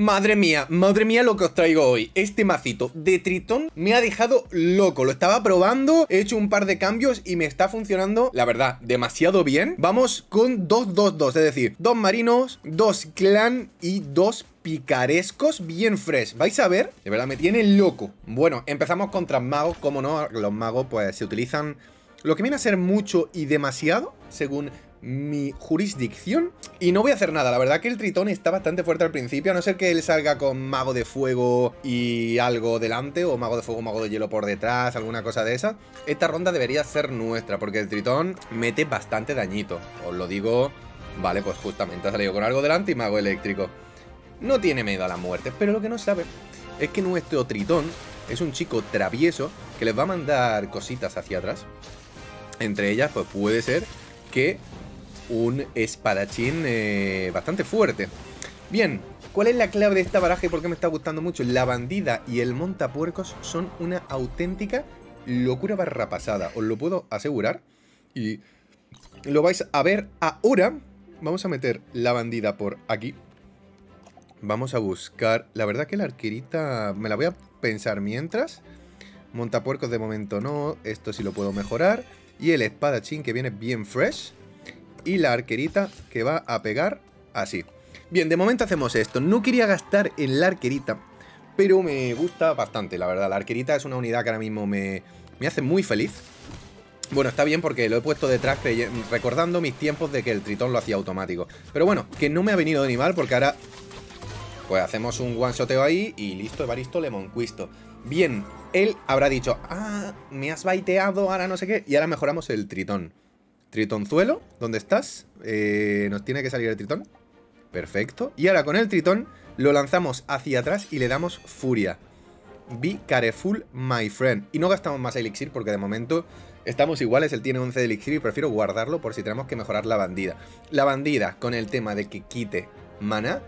Madre mía lo que os traigo hoy. Este macito de Tritón me ha dejado loco, lo estaba probando, he hecho un par de cambios y me está funcionando, la verdad, demasiado bien. Vamos con 2-2-2, es decir, 2 marinos, 2 clan y 2 picarescos bien fresh. Vais a ver, de verdad me tiene loco. Bueno, empezamos contra magos, como no, los magos pues se utilizan lo que viene a ser mucho y demasiado, según mi jurisdicción, y no voy a hacer nada. La verdad que el Tritón está bastante fuerte al principio, a no ser que él salga con mago de fuego y algo delante, o mago de fuego, mago de hielo por detrás, alguna cosa de esa. Esta ronda debería ser nuestra, porque el Tritón mete bastante dañito, os lo digo. Vale, pues justamente ha salido con algo delante y mago eléctrico. No tiene miedo a la muerte, pero lo que no sabe es que nuestro Tritón es un chico travieso que les va a mandar cositas hacia atrás. Entre ellas, pues puede ser que un espadachín bastante fuerte. Bien, ¿cuál es la clave de esta baraja y por qué me está gustando mucho? La bandida y el montapuercos son una auténtica locura barra pasada, os lo puedo asegurar. Y lo vais a ver ahora. Vamos a meter la bandida por aquí. Vamos a buscar... La verdad que la arquerita me la voy a pensar mientras. Montapuercos de momento no, esto sí lo puedo mejorar. Y el espadachín que viene bien fresh. Y la arquerita que va a pegar así. Bien, de momento hacemos esto. No quería gastar en la arquerita, pero me gusta bastante, la verdad. La arquerita es una unidad que ahora mismo me hace muy feliz. Bueno, está bien porque lo he puesto detrás recordando mis tiempos de que el Tritón lo hacía automático. Pero bueno, que no me ha venido ni mal porque ahora pues hacemos un one-shoteo ahí y listo, Evaristo Lemoncuisto. Bien, él habrá dicho, ah, me has baiteado, ahora no sé qué. Y ahora mejoramos el Tritón. Tritonzuelo, ¿dónde estás? Nos tiene que salir el Tritón. Perfecto. Y ahora con el Tritón lo lanzamos hacia atrás y le damos furia. Be careful, my friend. Y no gastamos más elixir porque de momento estamos iguales. Él tiene 11 de elixir y prefiero guardarlo por si tenemos que mejorar la bandida. La bandida, con el tema de que quite maná,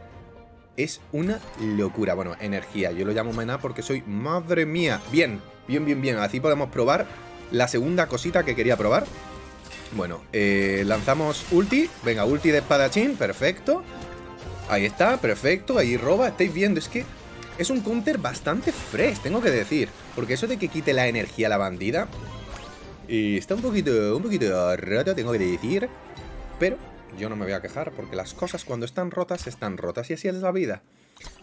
es una locura. Bueno, energía. Yo lo llamo maná porque soy... ¡Madre mía! Bien, bien, bien, bien. Así podemos probar la segunda cosita que quería probar. Bueno, lanzamos ulti. Venga, ulti de espadachín, perfecto. Ahí está, perfecto, ahí roba. Estáis viendo, es que es un counter bastante fresh, tengo que decir. Porque eso de que quite la energía a la bandida y está un poquito roto, tengo que decir. Pero yo no me voy a quejar, porque las cosas cuando están rotas, y así es la vida.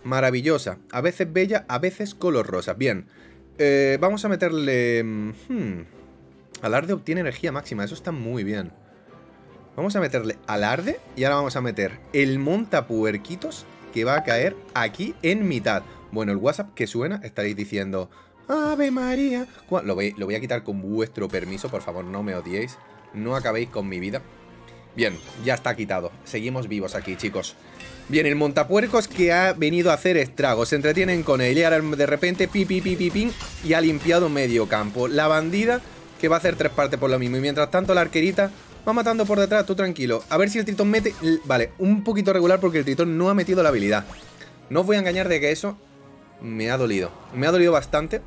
Maravillosa, a veces bella, a veces color rosa. Bien, vamos a meterle... Alarde obtiene energía máxima, eso está muy bien. Vamos a meterle alarde y ahora vamos a meter el montapuerquitos que va a caer aquí en mitad. Bueno, el WhatsApp que suena, estaréis diciendo, ¡Ave María! Lo voy a quitar con vuestro permiso, por favor, no me odiéis. No acabéis con mi vida. Bien, ya está quitado. Seguimos vivos aquí, chicos. Bien, el montapuercos que ha venido a hacer estragos. Se entretienen con él y ahora de repente pi, pi, pi, pi, pin, y ha limpiado medio campo. La bandida... que va a hacer tres partes por lo mismo. Y mientras tanto la arquerita va matando por detrás. Tú tranquilo. A ver si el Tritón mete... Vale, un poquito regular porque el Tritón no ha metido la habilidad. No os voy a engañar de que eso me ha dolido. Me ha dolido bastante.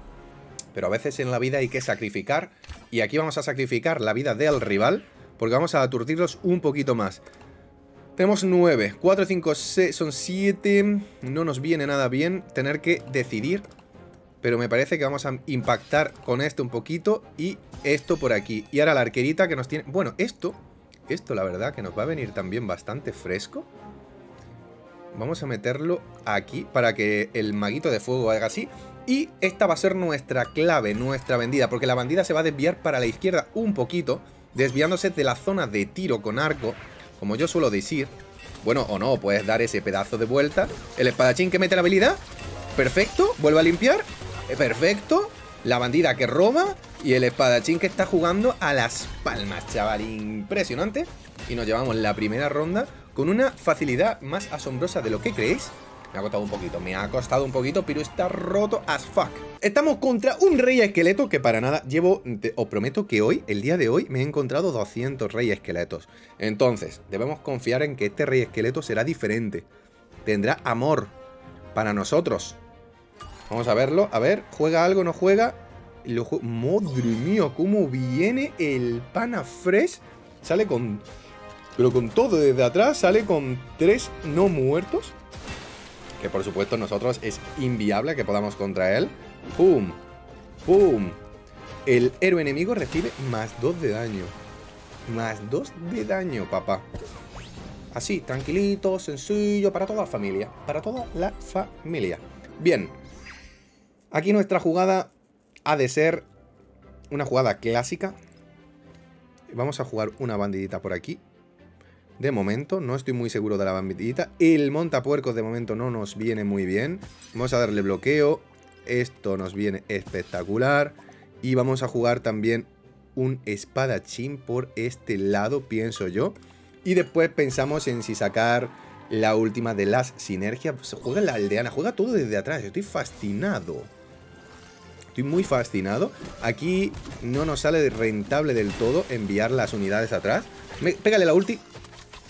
Pero a veces en la vida hay que sacrificar. Y aquí vamos a sacrificar la vida del rival. Porque vamos a aturdirlos un poquito más. Tenemos 9. 4, 5, 6. Son 7. No nos viene nada bien tener que decidir. Pero me parece que vamos a impactar con esto un poquito y esto por aquí. Y ahora la arquerita que nos tiene... Bueno, esto la verdad que nos va a venir también bastante fresco. Vamos a meterlo aquí para que el maguito de fuego haga así. Y esta va a ser nuestra clave, nuestra bandida. Porque la bandida se va a desviar para la izquierda un poquito, desviándose de la zona de tiro con arco, como yo suelo decir. Bueno, o no, puedes dar ese pedazo de vuelta. El espadachín que mete la habilidad. Perfecto, vuelve a limpiar. Perfecto, la bandida que roba y el espadachín que está jugando a las palmas, chaval, impresionante. Y nos llevamos la primera ronda con una facilidad más asombrosa de lo que creéis. Me ha costado un poquito, pero está roto as fuck. Estamos contra un rey esqueleto que para nada llevo... Os prometo que hoy, el día de hoy, me he encontrado 200 rey esqueletos. Entonces, debemos confiar en que este rey esqueleto será diferente. Tendrá amor para nosotros. Vamos a verlo, a ver, ¿juega algo, no juega? Madre mía, cómo viene el pana fresh. Sale con... Pero con todo desde atrás, sale con 3 no muertos. Que que por supuesto nosotros es inviable que podamos contra él. ¡Pum! ¡Pum! El héroe enemigo recibe +2 de daño. +2 de daño, papá. Así, tranquilito, sencillo, para toda la familia. Para toda la familia. Bien. Aquí nuestra jugada ha de ser una jugada clásica. Vamos a jugar una bandidita por aquí. De momento, no estoy muy seguro de la bandidita. El montapuercos de momento no nos viene muy bien. Vamos a darle bloqueo. Esto nos viene espectacular. Y vamos a jugar también un espadachín por este lado, pienso yo. Y después pensamos en si sacar la última de las sinergias. Pues juega la aldeana, juega todo desde atrás. Estoy fascinado. Estoy muy fascinado. Aquí no nos sale rentable del todo enviar las unidades atrás. Pégale la ulti.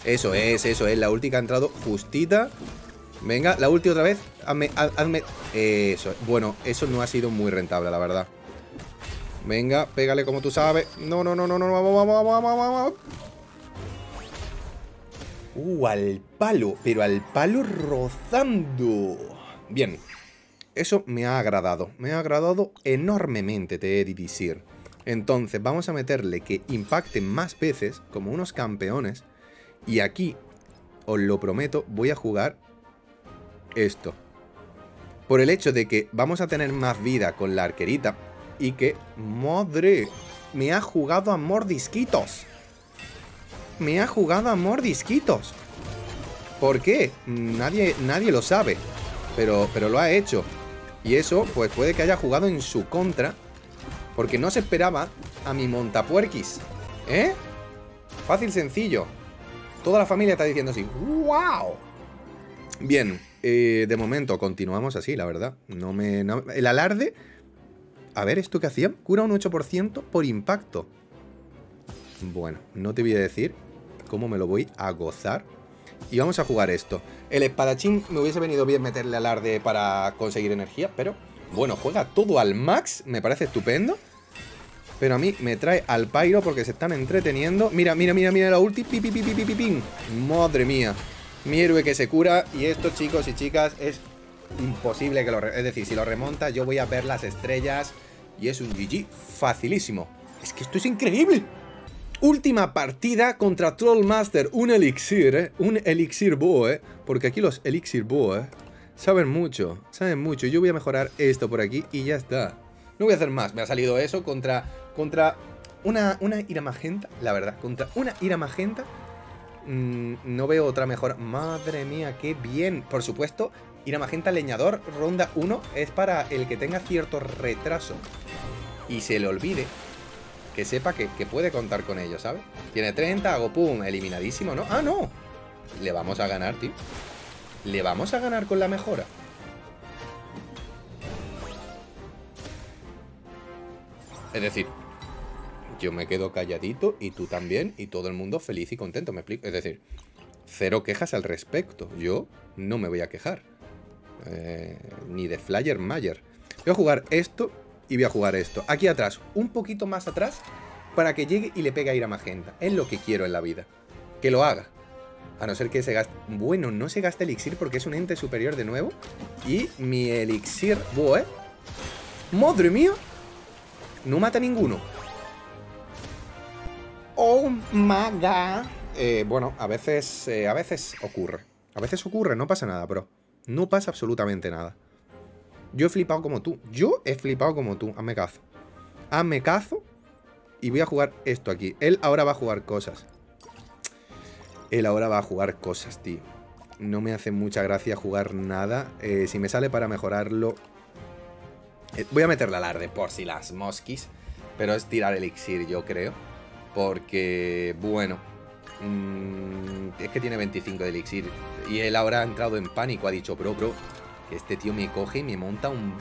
Eso es, la ulti que ha entrado justita. Venga, la ulti otra vez. Hazme... Eso, bueno, eso no ha sido muy rentable, la verdad. Venga, pégale como tú sabes. No, no, no, no, no, vamos, vamos, vamos, vamos. Al palo, pero al palo rozando. Bien, eso me ha agradado enormemente, te he de decir. Entonces, vamos a meterle que impacte más veces, como unos campeones. Y aquí, os lo prometo, voy a jugar esto. Por el hecho de que vamos a tener más vida con la arquerita y que... ¡Madre! Me ha jugado a mordisquitos. Me ha jugado a mordisquitos. ¿Por qué? Nadie lo sabe. Pero lo ha hecho. Y eso, pues puede que haya jugado en su contra. Porque no se esperaba a mi montapuerquis. ¿Eh? Fácil, sencillo. Toda la familia está diciendo así. ¡Wow! Bien, de momento continuamos así, la verdad. El alarde... A ver, ¿esto qué hacía? Cura un 8% por impacto. Bueno, no te voy a decir cómo me lo voy a gozar. Y vamos a jugar esto. El espadachín me hubiese venido bien meterle alarde para conseguir energía, pero... Bueno, juega todo al max, me parece estupendo. Pero a mí me trae al Pyro porque se están entreteniendo. Mira, mira, mira, mira la ulti. Pi, pi, pi, pi, pi, pi. Madre mía. Mi héroe que se cura. Y esto, chicos y chicas, es imposible que lo... Es decir, si lo remonta, yo voy a ver las estrellas. Y es un GG facilísimo. Es que esto es increíble. Última partida contra Trollmaster. Un elixir, ¿eh? Un elixir boe. Porque aquí los elixir boe saben mucho, saben mucho. Yo voy a mejorar esto por aquí y ya está. No voy a hacer más, me ha salido eso contra una ira magenta, la verdad, contra una ira magenta. No veo otra mejora. Madre mía, qué bien. Por supuesto, ira magenta leñador, ronda 1, es para el que tenga cierto retraso y se le olvide, que sepa que puede contar con ello, ¿sabes? Tiene 30, hago pum, eliminadísimo, ¿no? ¡Ah, no! Le vamos a ganar, tío. Le vamos a ganar con la mejora. Es decir, yo me quedo calladito y tú también y todo el mundo feliz y contento, ¿me explico? Es decir, cero quejas al respecto. Yo no me voy a quejar. Ni de Flyer Mayer. Voy a jugar esto y voy a jugar esto. Aquí atrás, un poquito más atrás para que llegue y le pegue a ira magenta. Es lo que quiero en la vida. Que lo haga. A no ser que se gaste... Bueno, no se gaste elixir porque es un ente superior de nuevo. Y mi elixir... Buah, ¿eh? ¡Madre mía! No mata a ninguno. Oh my god. Bueno, a veces ocurre. A veces ocurre, no pasa nada, bro. No pasa absolutamente nada. Yo he flipado como tú. Yo he flipado como tú. Hazme cazo. Hazme cazo. Y voy a jugar esto aquí. Él ahora va a jugar cosas. Él ahora va a jugar cosas, tío. No me hace mucha gracia jugar nada. Si me sale para mejorarlo... Voy a meter la alarde por si las mosquis. Pero es tirar elixir, yo creo. Porque, bueno, es que tiene 25 de elixir. Y él ahora ha entrado en pánico. Ha dicho, bro, que este tío me coge y me monta un...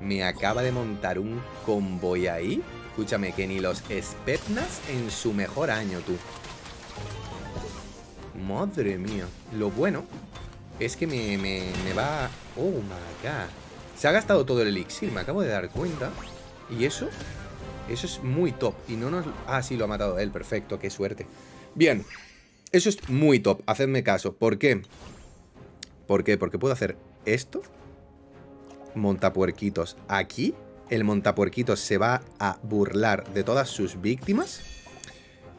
Me acaba de montar un convoy ahí. Escúchame, que ni los Spetsnaz en su mejor año, tú. Madre mía. Lo bueno es que me va... Oh my god. Se ha gastado todo el elixir, me acabo de dar cuenta. ¿Y eso? Eso es muy top. Y no nos... Ah, sí, lo ha matado él, perfecto, qué suerte. Bien, eso es muy top, hacedme caso. ¿Por qué? ¿Por qué? Porque puedo hacer esto. Montapuerquitos aquí. El montapuerquitos se va a burlar de todas sus víctimas.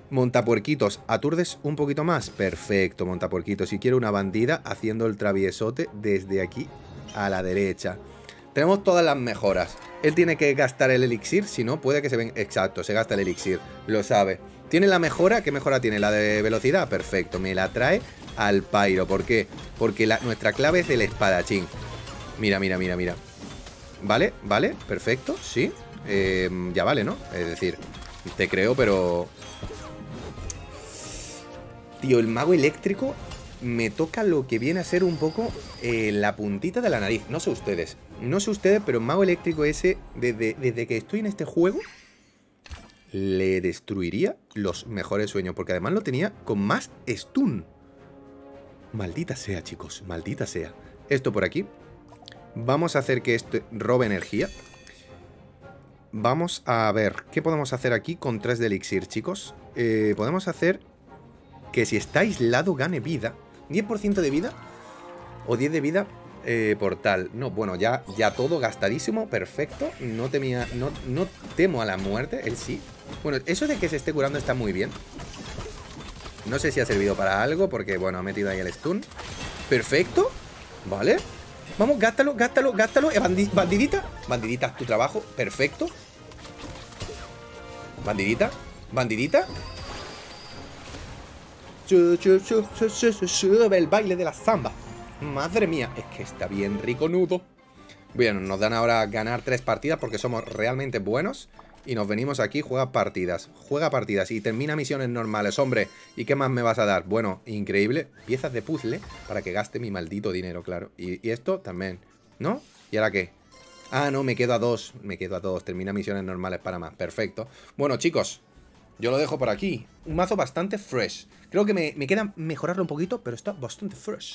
Montapuerquitos, aturdes un poquito más. Perfecto, montapuerquitos. Y quiero una bandida haciendo el traviesote desde aquí a la derecha. Tenemos todas las mejoras. Él tiene que gastar el elixir, si no puede que se ven... Exacto, se gasta el elixir, lo sabe. Tiene la mejora, ¿qué mejora tiene? La de velocidad, perfecto, me la trae al pairo. ¿Por qué? Porque nuestra clave es el espadachín. Mira, mira, mira, mira. Vale, vale, perfecto, sí. Ya vale, ¿no? Es decir, te creo, pero... Tío, el mago eléctrico me toca lo que viene a ser un poco la puntita de la nariz. No sé ustedes, pero el mago eléctrico ese, desde que estoy en este juego, le destruiría los mejores sueños. Porque además lo tenía con más stun. Maldita sea, chicos, maldita sea. Esto por aquí. Vamos a hacer que esto robe energía. Vamos a ver, ¿qué podemos hacer aquí con 3 de elixir, chicos? Podemos hacer que si está aislado gane vida. 10% de vida o 10 de vida por tal. No, bueno, ya todo gastadísimo, perfecto. No temo a la muerte, él sí. Bueno, eso de que se esté curando está muy bien. No sé si ha servido para algo porque, bueno, ha metido ahí el stun. Perfecto, vale. Vamos, gástalo, gástalo, gástalo. Bandidita, bandidita, haz tu trabajo, perfecto. Bandidita, bandidita. Sube el baile de la samba. Madre mía, es que está bien rico nudo. Bueno, nos dan ahora ganar 3 partidas porque somos realmente buenos. Y nos venimos aquí, juega partidas y termina misiones normales, hombre. ¿Y qué más me vas a dar? Bueno, increíble, piezas de puzzle para que gaste mi maldito dinero, claro. Y esto también, ¿no? ¿Y ahora qué? Ah, no, me quedo a 2, termina misiones normales para más, perfecto. Bueno, chicos, yo lo dejo por aquí. Un mazo bastante fresh. Creo que me queda mejorarlo un poquito, pero está bastante fresh.